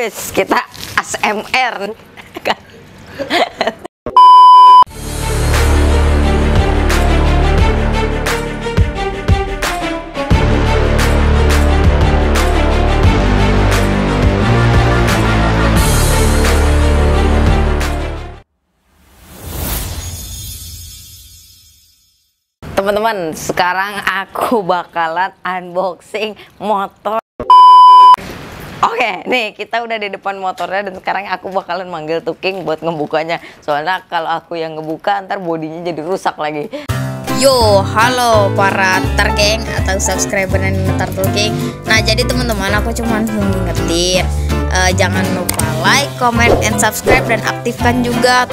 Wis, kita ASMR. Teman-teman, sekarang aku bakalan unboxing motor. Oke, nih kita udah di depan motornya dan sekarang aku bakalan manggil Tuking buat ngebukanya. Soalnya kalau aku yang ngebuka ntar bodinya jadi rusak lagi. Yo, halo para Turtle King atau subscriber Nino Turtle King. Nah, jadi teman-teman aku cuma ngingetin jangan lupa like, comment, and subscribe dan aktifkan juga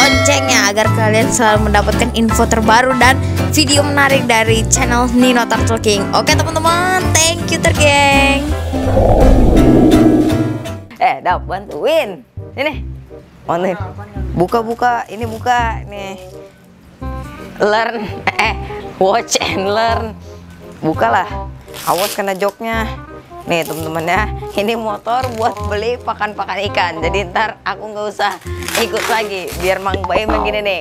loncengnya agar kalian selalu mendapatkan info terbaru dan video menarik dari channel Nino Turtle King. Oke teman-teman, thank you Turtle King. Dap, bantuin. Ini. Bantuin. Buka-buka, ini buka nih. Learn, watch and learn. Bukalah. Awas kena joknya. Nih teman-teman ya, ini motor buat beli pakan-pakan ikan. Jadi ntar aku nggak usah ikut lagi. Biar Mang Bayi begini nih.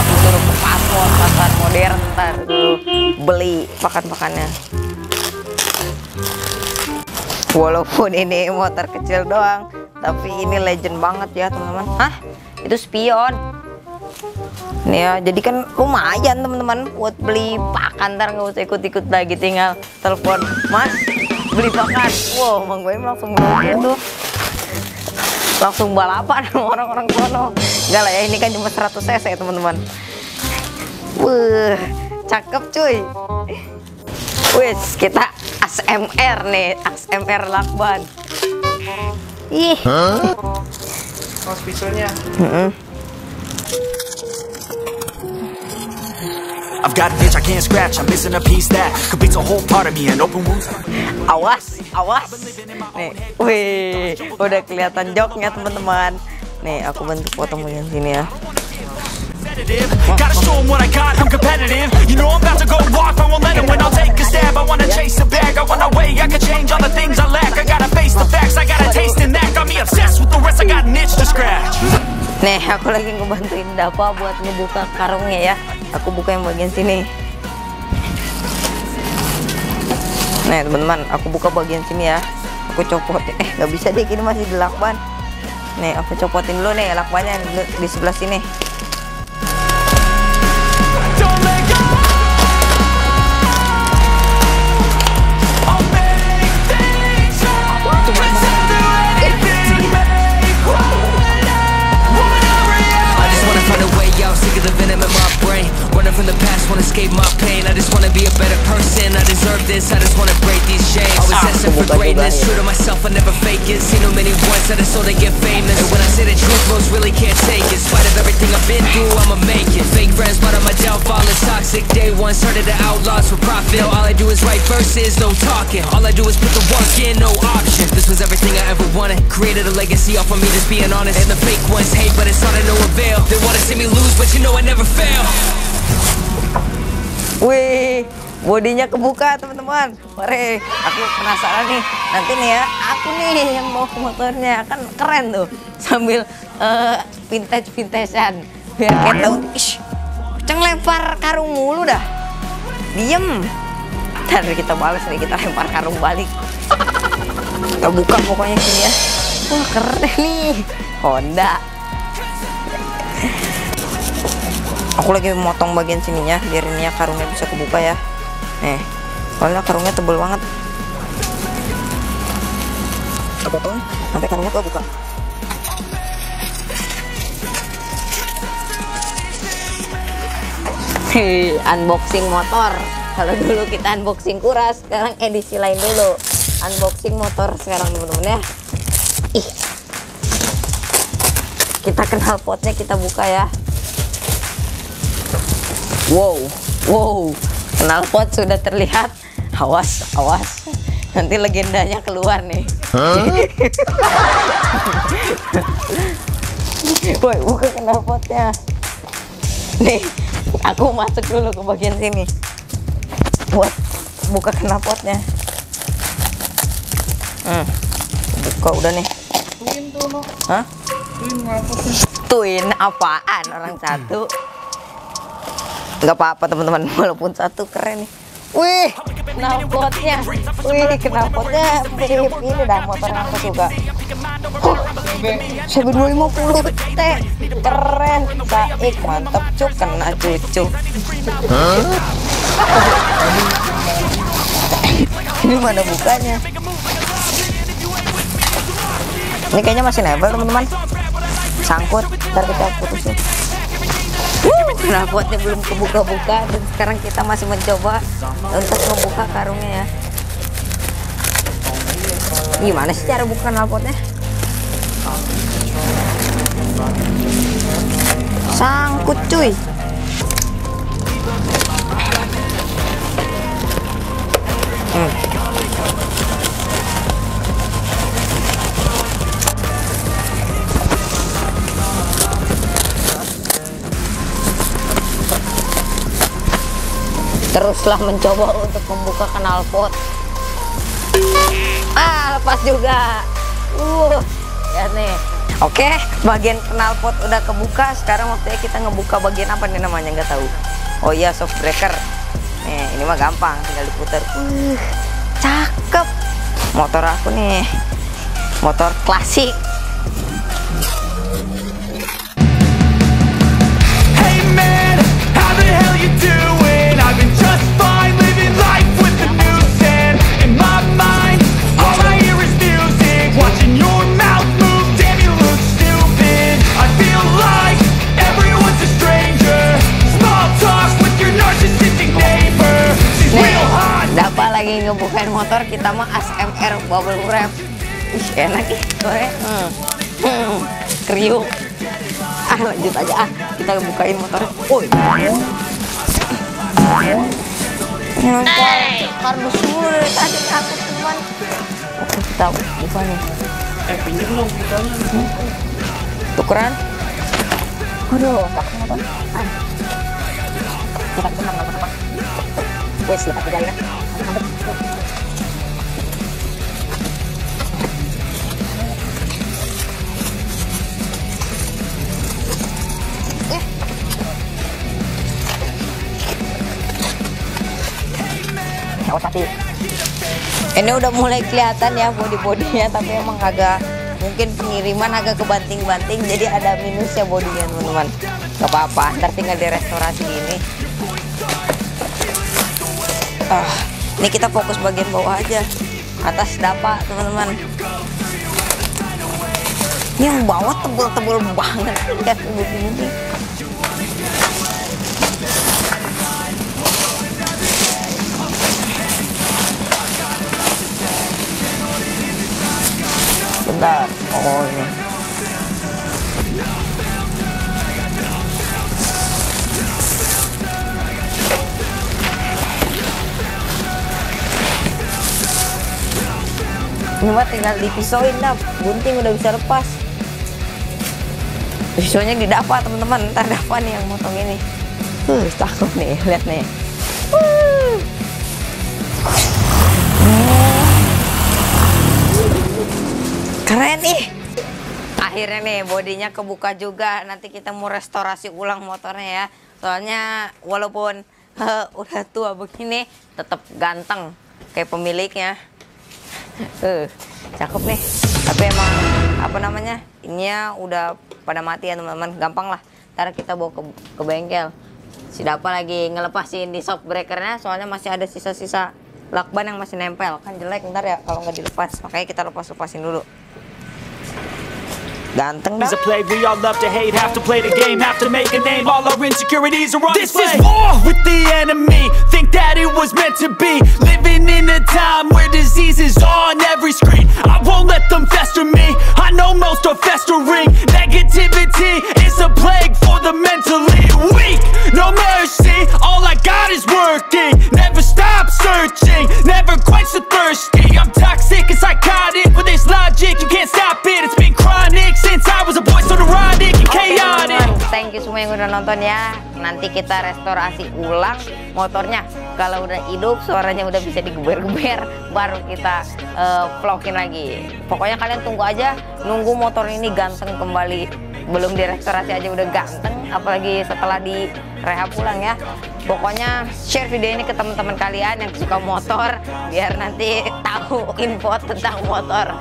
Aku suruh ke pasar modern ntar dulu beli pakan-pakannya. Walaupun ini motor kecil doang, tapi ini legend banget ya teman-teman. Hah? Itu spion. Nih ya, jadi kan lumayan teman-teman buat beli pakan, ntar nggak usah ikut-ikut lagi, tinggal telepon mas beli pakan. Wow, Bang Boy langsung balapan tuh, langsung balapan orang-orang kono. Enggak lah ya, ini kan cuma 100 cc ya teman-teman. Wah, cakep cuy. Wis, kita ASMR nih, ASMR lakban. Ih. Hah? Kos pisaunya. I've got an itch I can't scratch, I'm missing a piece that completes a whole part of me, an open wound. Awas, awas. Nih, wih, udah kelihatan joknya teman-teman. Nih, aku bentuk potong yang sini ya. Gotta show 'em what I got, I'm competitive. You know I'm about to go off, I won't let 'em win, I'll take a stab. I wanna chase a bag, I wanna weigh, I can change all the things I lack. I gotta face the facts, I got a taste in that. Got me obsessed with the rest, I got an itch to scratch. Nih, aku lagi ngebantuin Dapa buat ngebuka karungnya ya. Aku buka yang bagian sini. Nah teman-teman, aku buka bagian sini ya. Aku copotin. Nggak bisa deh, ini masih di lakban. Nih, aku copotin dulu nih lakbannya di sebelah sini. Wih, bodinya kebuka teman-teman. Mari, aku penasaran nih. Nanti nih ya, aku nih yang mau motornya kan keren tuh. Sambil vintage-vintagean. Biar ketau. Ish, ceng lempar karung mulu dah. Diem. Ntar kita bales nih, kita lempar karung balik. Kita buka pokoknya sini ya. Wah keren nih, Honda. Aku lagi memotong bagian sininya biar ini ya karungnya bisa kebuka ya. Nih, soalnya karungnya tebel banget. Aku potong sampai karungnya kebuka. Unboxing motor. Kalau dulu kita unboxing kuras, sekarang edisi lain dulu. Unboxing motor sekarang teman-teman ya. Ih, kita kenal potnya, kita buka ya. Wow, wow, knalpot sudah terlihat. Awas, awas, nanti legendanya keluar nih. Huh? Boy, buka knalpotnya. Nih, aku masuk dulu ke bagian sini buat buka knalpotnya. Kok udah nih? Tuin tuh no. Hah? Tuin apa sih? Tuin apaan orang satu? Gak apa-apa teman-teman, walaupun satu keren nih. Wih, knalpotnya. Wih, knalpotnya mirip ini dah motor aku juga. Oh, CB 250T keren, baik, mantap cuk, kena cucu. Ini mana bukanya? Ini kayaknya masih nebel teman-teman. Sangkut, ntar kita putusin. Knalpotnya belum kebuka-buka dan sekarang kita masih mencoba untuk membuka karungnya ya. Gimana sih cara buka knalpotnya? Sangkut cuy. Teruslah mencoba untuk membuka knalpot. Ah, lepas juga. Ya nih. Oke, bagian knalpot udah kebuka. Sekarang waktunya kita ngebuka bagian apa nih namanya, nggak tahu. Oh iya, soft breaker. Nih, ini mah gampang, tinggal diputar. Cakep. Motor aku nih. Motor klasik. Hey man, how the hell you doing? I've been just fine living life with the new sin in my mind. All I hear is music, watching your mouth move. Damn, you look stupid. I feel like everyone's a stranger. Small talk with your narcissistic neighbor. She's real hot. Dapa lagi ngebukain motor kita mah ASMR bubble wrap. Ih, enak nih sore. Kriuk. Ah, lanjut aja ah. Kita bukain motor. Woi. Kardus mulu dari tadi aku cuman. Oke, kita buka nih. Pinjam dong kita. Tukeran. Aduh, tak kenapa. Kita kenapa enggak. Wes, lihat aja ya. Ini udah mulai kelihatan ya body-bodinya, tapi emang agak mungkin pengiriman agak kebanting-banting, jadi ada minusnya bodinya teman-teman. Gak apa-apa, ntar tinggal direstorasi ini. Ini kita fokus bagian bawah aja, atas dapat teman-teman. Ini yang bawah tebel-tebel banget, lihat bodi-bodi. Bentar, oh ini. Ini mah tinggal dipisauin dah, gunting udah bisa lepas. Pisaunya di dapa teman-teman, ntar dapa nih yang motong ini. Takut nih, lihat nih. Keren nih. Akhirnya nih bodinya kebuka juga. Nanti kita mau restorasi ulang motornya ya. Soalnya walaupun udah tua begini tetap ganteng kayak pemiliknya. Cakep nih. Tapi emang apa namanya? Ininya udah pada mati ya teman-teman. Gampang lah. Ntar kita bawa ke bengkel. Si Dapa lagi ngelepasin di shock breakernya. Soalnya masih ada sisa-sisa lakban yang masih nempel. Kan jelek ntar ya kalau nggak dilepas. Makanya kita lepas-lepasin dulu. Ganteng dah. semua yang udah nonton ya. Nanti kita restorasi ulang motornya. Kalau udah hidup, suaranya udah bisa digeber-geber, baru kita vlogin lagi. Pokoknya kalian tunggu aja, nunggu motor ini ganteng kembali. Belum direstorasi aja udah ganteng, apalagi setelah direhab pulang ya. Pokoknya share video ini ke teman-teman kalian yang suka motor, biar nanti tahu info tentang motor.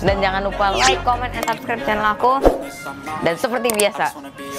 Dan jangan lupa like, comment, and subscribe channel aku. Dan seperti biasa,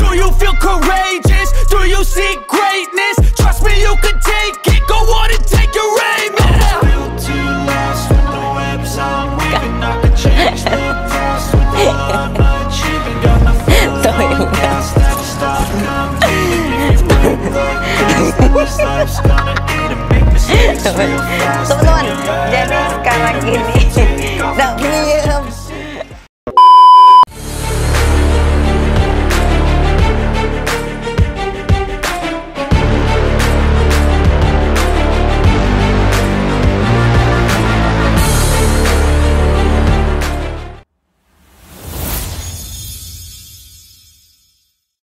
Do you feel courageous? Do you seek greatness? Trust me, you can take it, go on and take your aim. Stop.